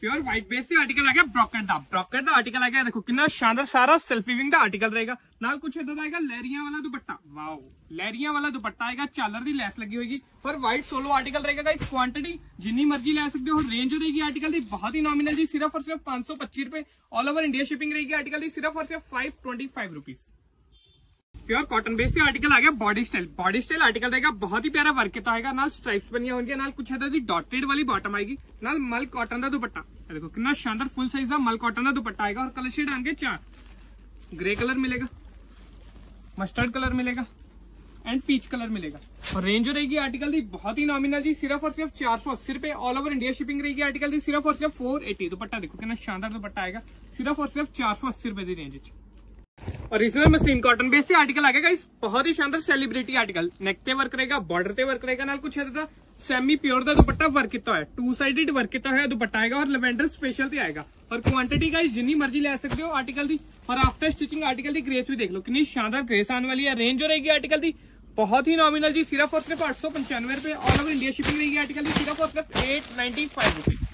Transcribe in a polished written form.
Pure white base से article आ गया ब्रॉकेट दा आर्टिकल आ गया। देखो कितना शानदार सारा सेल्फ वीविंग दा आर्टिकल रहेगा। नाल कुछ इधर आएगा लहरिया वाला दुपट्टा, वाओ लहरिया वाला दुपट्टा आएगा, चालर दी लैस लगी होगी पर व्हाइट सोलो आर्टिकल रहेगा। इस क्वांटिटी जिन्नी मर्जी ले सकते हो, रेंज रहेगी आर्टिकल दी बहुत ही नॉमिनल जी, सिर्फ और सिर्फ 525 रुपए। ऑल ओवर इंडिया शिपिंग रहेगी आर्टिकल दी सिर्फ और सिर्फ 525 रुपीज। प्योर कॉटन बेस से आर्टिकल आ गया बॉडी स्टाइल आर्टिकल रहेगा, बहुत ही प्यारा वर्क किया होगा, नाल स्ट्राइप्स बनी होगी, नाल कुछ इधर दी डॉटेड वाली बॉटम आएगी, नाल मल कॉटन का दुपट्टा। देखो कितना शानदार फुल साइज का मल कॉटन का दुपट्टा आएगा और कलर शेड आएंगे 4, ग्रे कलर मिलेगा, मस्टर्ड कलर मिलेगा एंड पीच कलर मिलेगा। और रेंज रहेगी आर्टिकल दी बहुत ही नॉमिनल जी, सिर्फ और सिर्फ 480 रुपए। ऑल ओवर इंडिया शिपिंग रहेगी आर्टिकल दी सिर्फ और सिर्फ 480। दुपट्टा देखो कितना शानदार दुपट्टा आएगा, सिर्फ और सिर्फ 480 रुपए की range. Original machine cotton base से आर्टिकल आ गया गाइस, बहुत ही शानदार सेलिब्रिटी आर्टिकल, नेक पे वर्क रहेगा, बॉर्डर पे वर्क रहेगा, नाल कुछ है सेमी प्योर का दुपट्टा वर्क किया है, टू साइडेड वर्क किया है दुपट्टा आएगा और लेवेंडर स्पेशल पे आएगा। और क्वांटिटी गाइस जितनी मर्जी ले सकते हो आर्टिकल दी। और आफ्टर स्टिचिंग आर्टिकल की ग्रेस भी देख लो कितनी शानदार ग्रेस आने वाली है। रेंज रहेगी आर्टिकल की बहुत ही नॉमिनल जी, सिर्फ और सिर्फ 895 रुपए। ऑल ओवर इंडिया शिपिंग रहेगी आर्टिकल की सिर्फ और सिर्फ 895 रुपए।